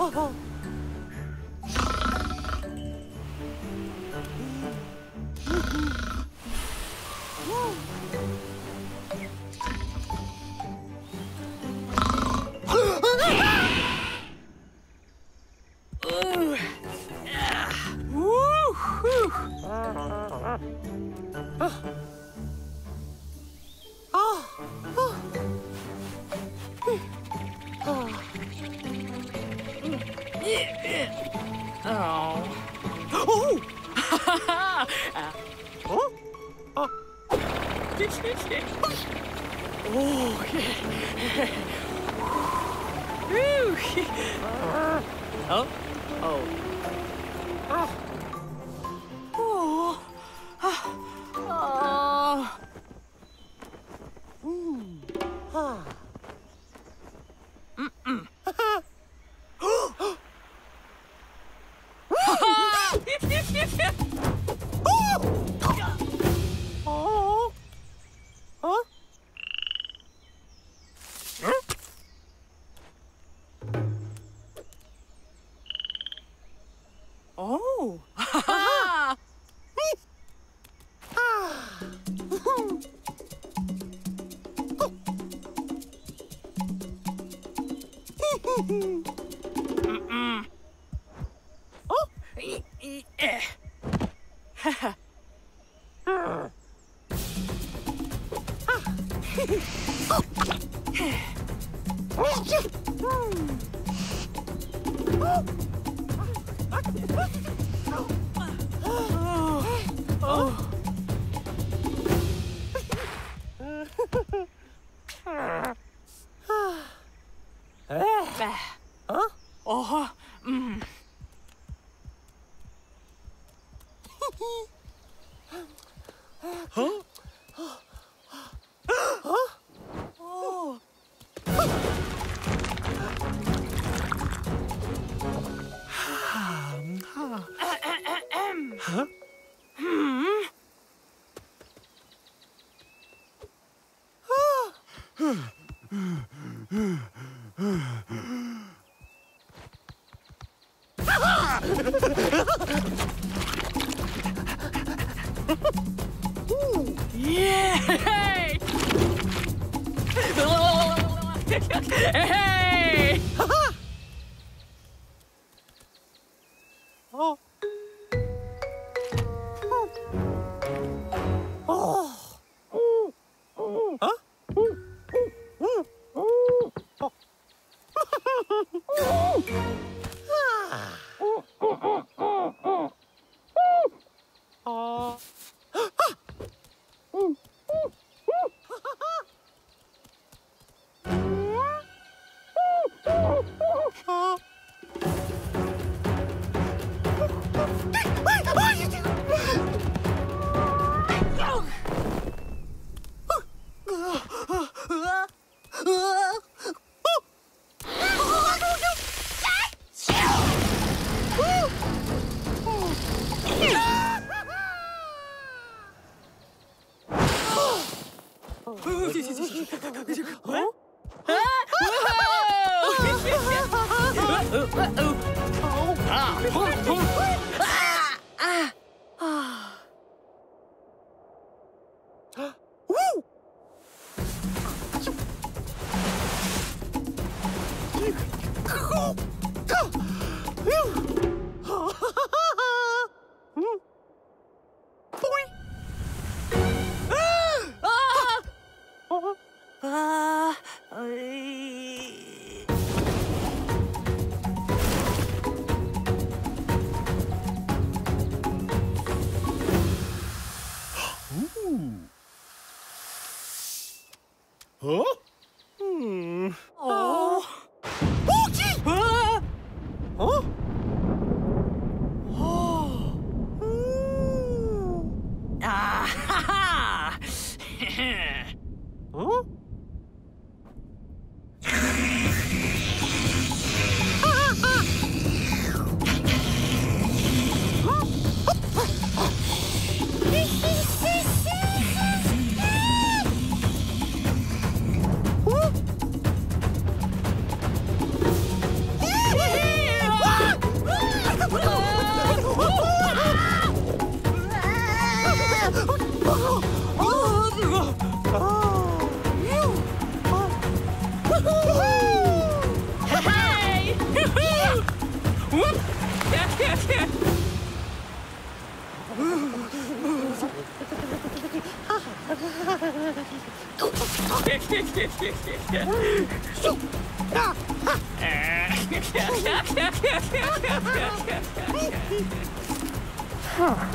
Oh. Hey! Ah!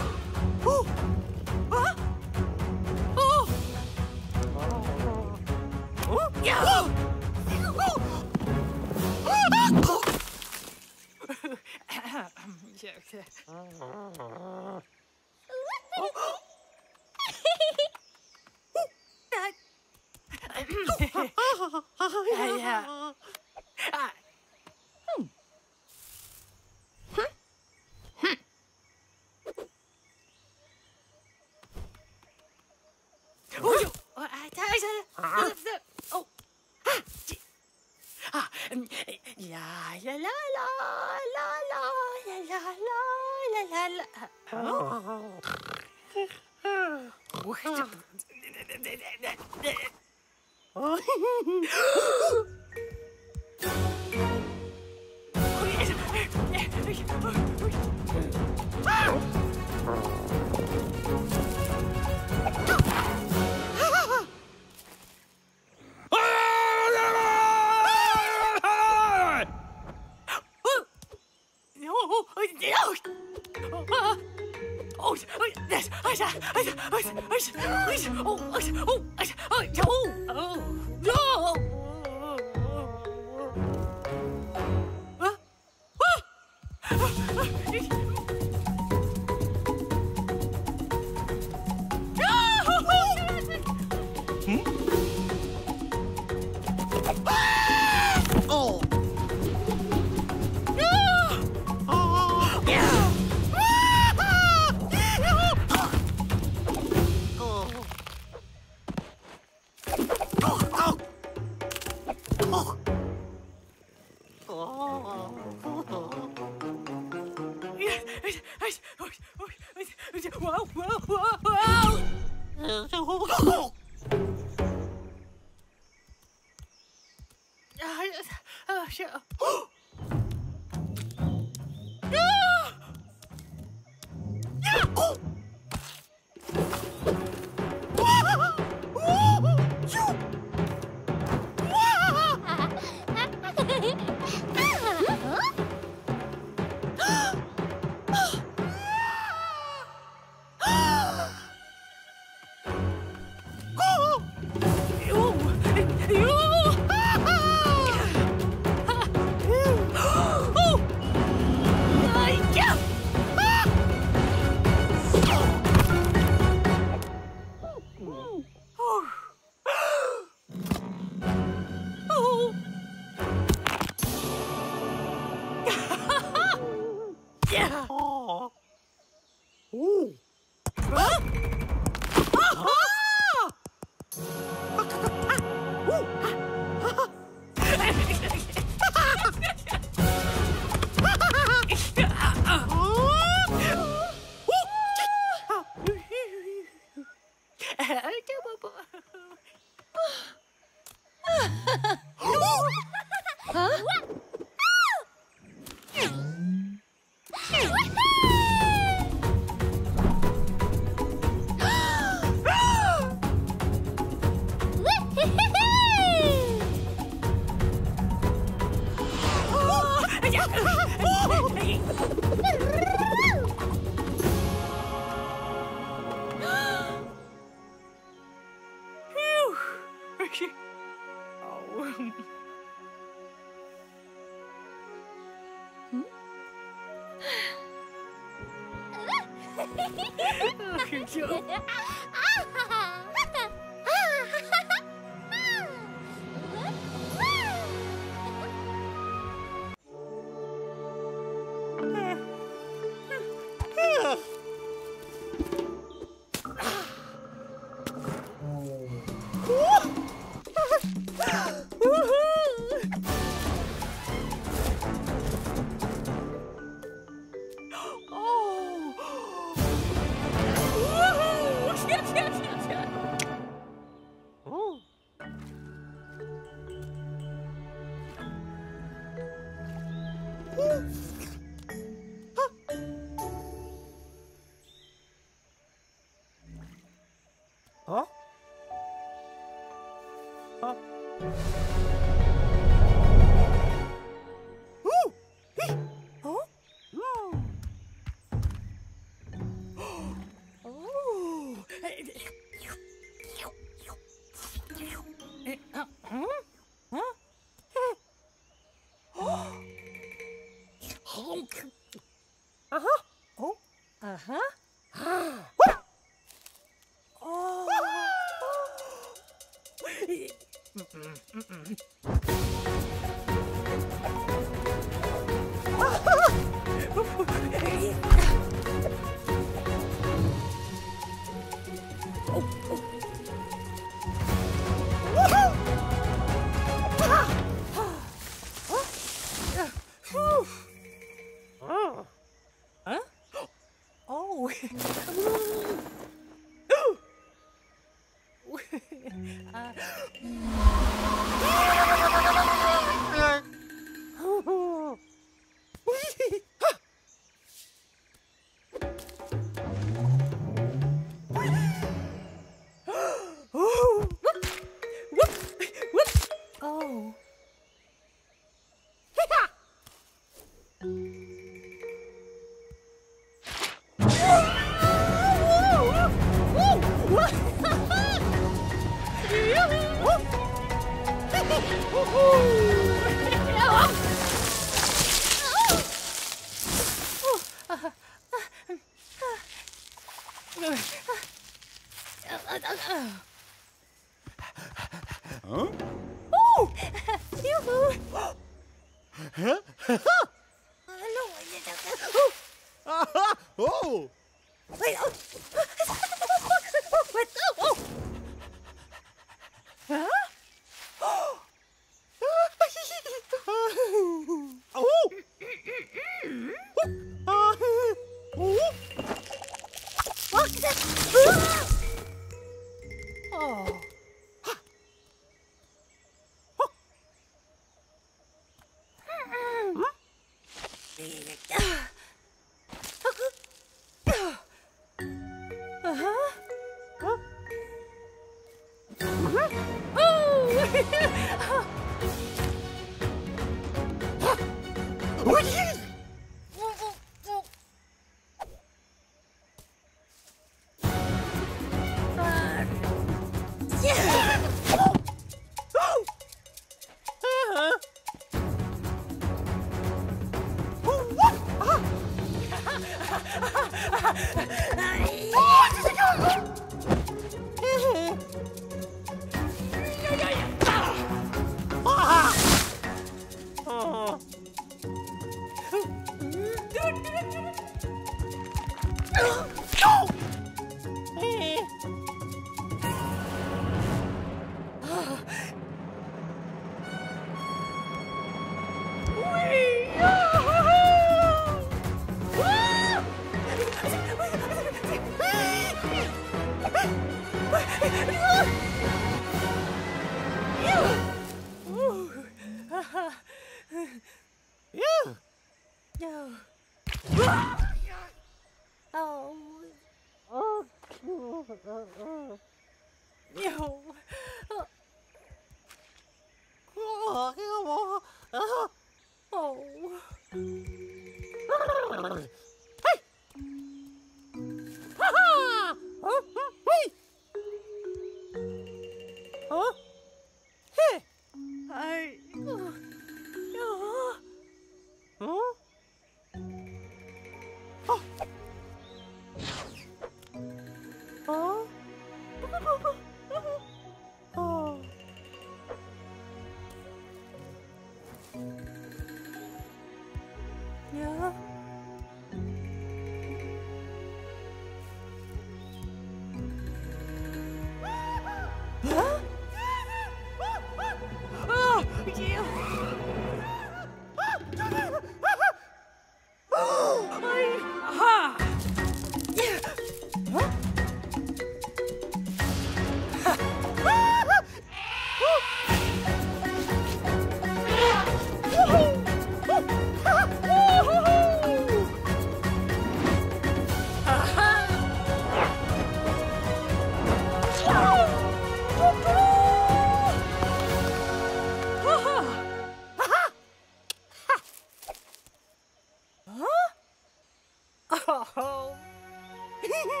Oh? Oh. Huh?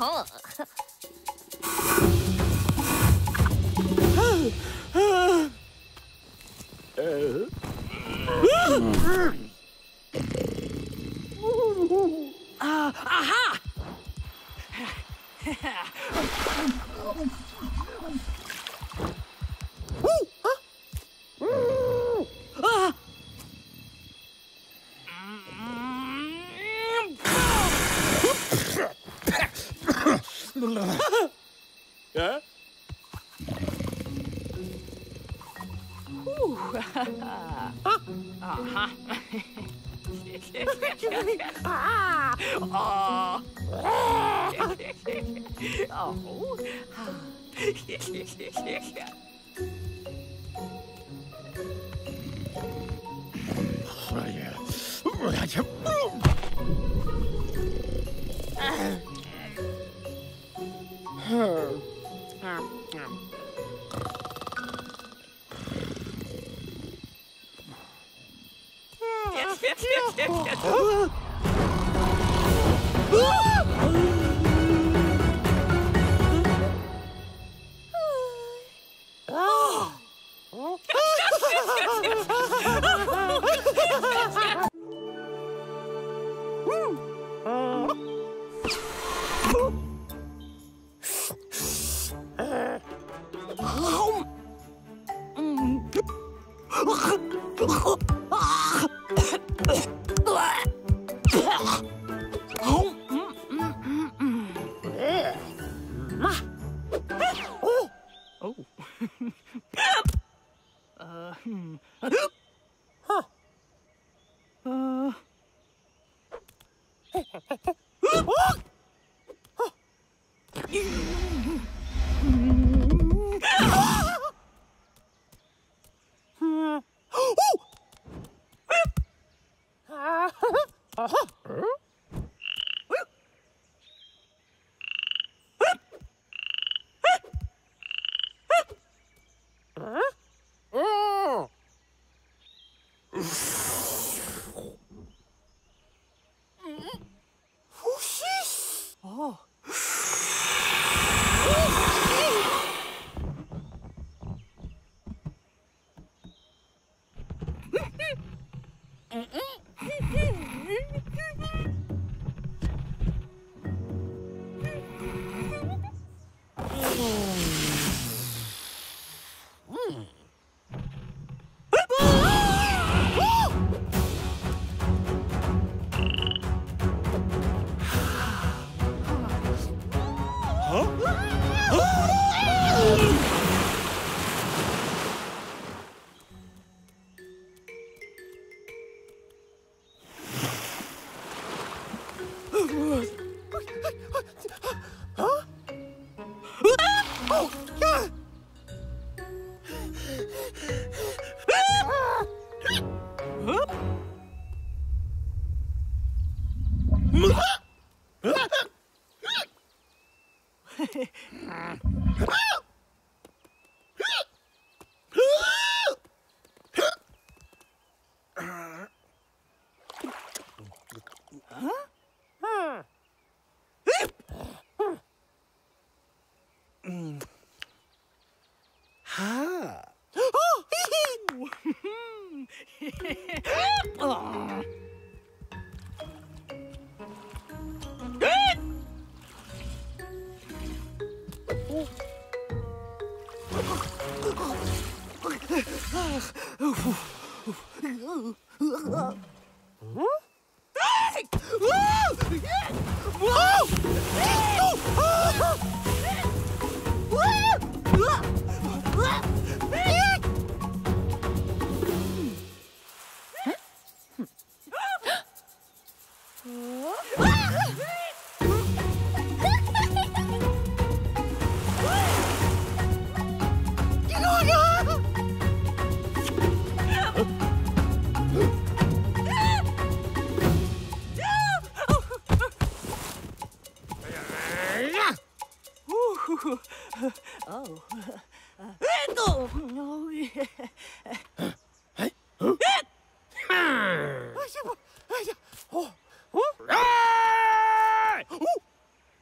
Huh. Aha! Huh?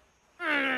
Oh.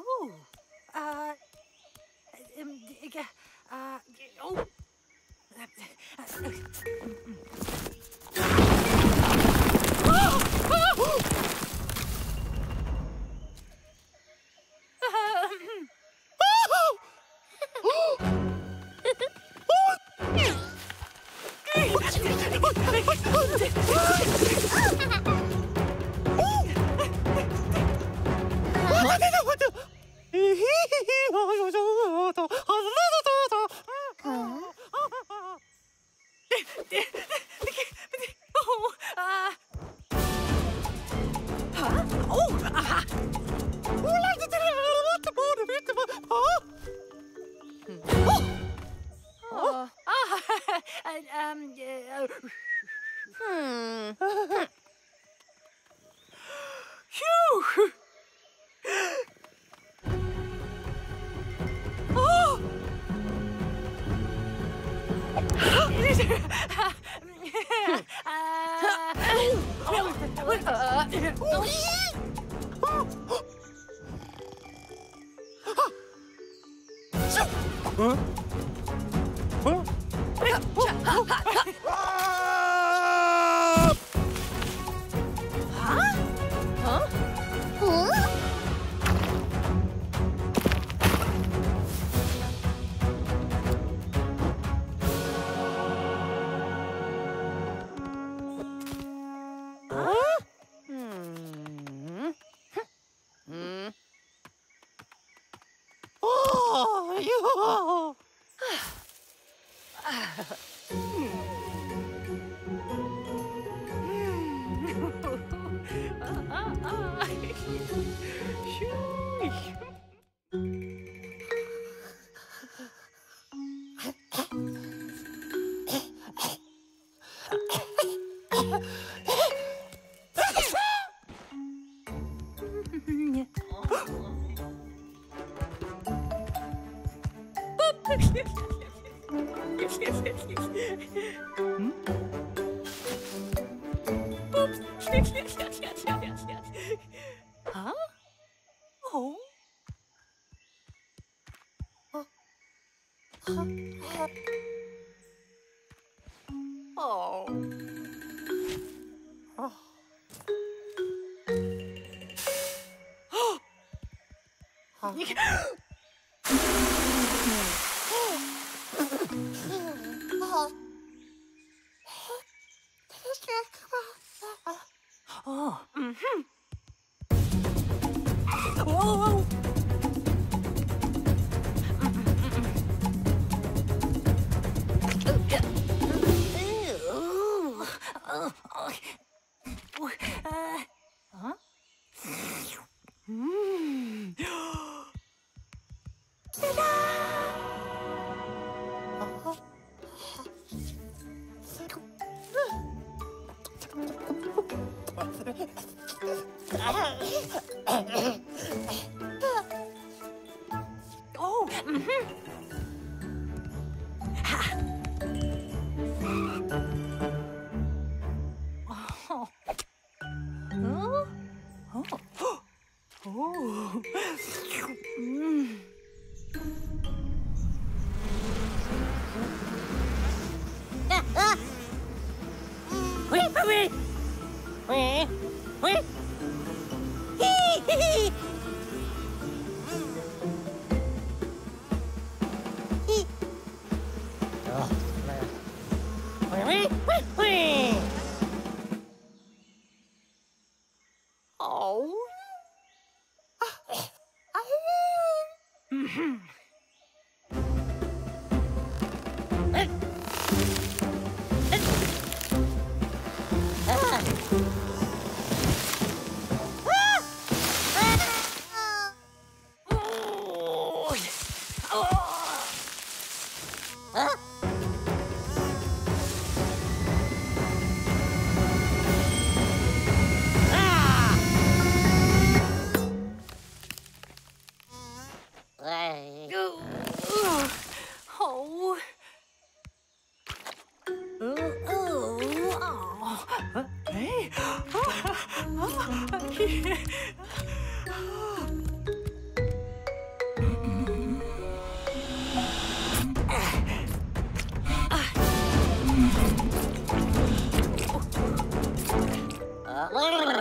Oh, oh.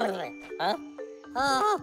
Huh? Huh?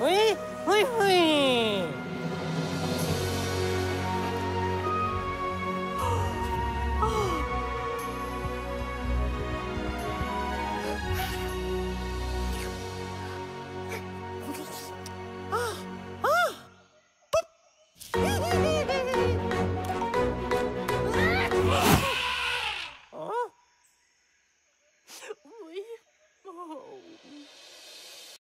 Wait, wait, wait.